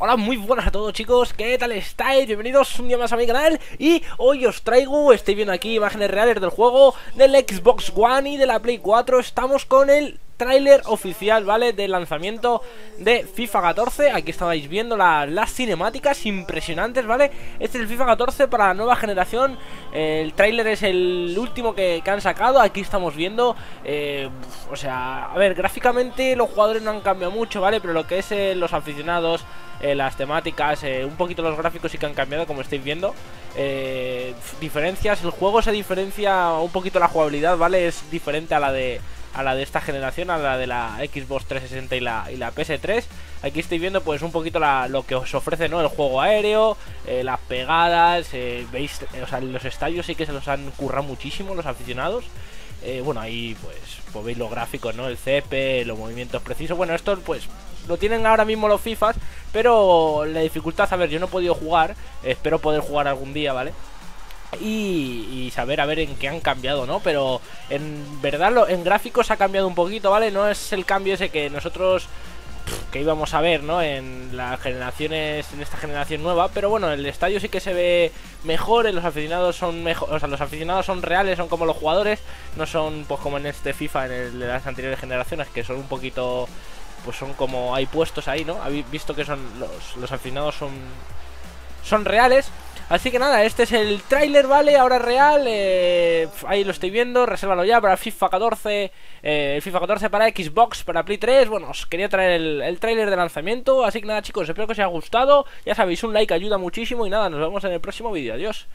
Hola, muy buenas a todos, chicos, ¿qué tal estáis? Bienvenidos un día más a mi canal. Y hoy os traigo, estoy viendo aquí imágenes reales del juego, del Xbox One y de la Play 4. Estamos con el tráiler oficial, ¿vale? Del lanzamiento de FIFA 14. Aquí estabais viendo las cinemáticas impresionantes, ¿vale? Este es el FIFA 14 para la nueva generación. El tráiler es el último que han sacado. Aquí estamos viendo, o sea, a ver, gráficamente los jugadores no han cambiado mucho, ¿vale? Pero lo que es los aficionados, las temáticas, un poquito los gráficos sí que han cambiado, como estáis viendo. Diferencias, el juego se diferencia un poquito, la jugabilidad, ¿vale? Es diferente a la de esta generación, a la de la Xbox 360 y la PS3. Aquí estoy viendo pues un poquito lo que os ofrece, ¿no? El juego aéreo, las pegadas, veis, o sea, los estadios sí que se los han currado muchísimo los aficionados. Bueno, ahí pues veis los gráficos, ¿no? El césped, los movimientos precisos. Bueno, esto pues lo tienen ahora mismo los FIFAs, pero la dificultad, a ver, yo no he podido jugar, espero poder jugar algún día, ¿vale? Y saber a ver en qué han cambiado, ¿no? Pero en verdad en gráficos ha cambiado un poquito, ¿vale? No es el cambio ese que nosotros íbamos a ver, ¿no? En las generaciones, en esta generación nueva. Pero bueno, el estadio sí que se ve mejor, los aficionados son mejor, o sea, los aficionados son reales, son como los jugadores, no son pues como en este FIFA, en el de las anteriores generaciones, que son un poquito, pues son como hay puestos ahí, ¿no? Habéis visto que son los aficionados son reales. Así que nada, este es el tráiler, ¿vale? Ahora real, ahí lo estoy viendo, resérvalo ya para FIFA 14, FIFA 14 para Xbox, para Play 3. Bueno, os quería traer el tráiler de lanzamiento, así que nada, chicos, espero que os haya gustado. Ya sabéis, un like ayuda muchísimo y nada, nos vemos en el próximo vídeo, adiós.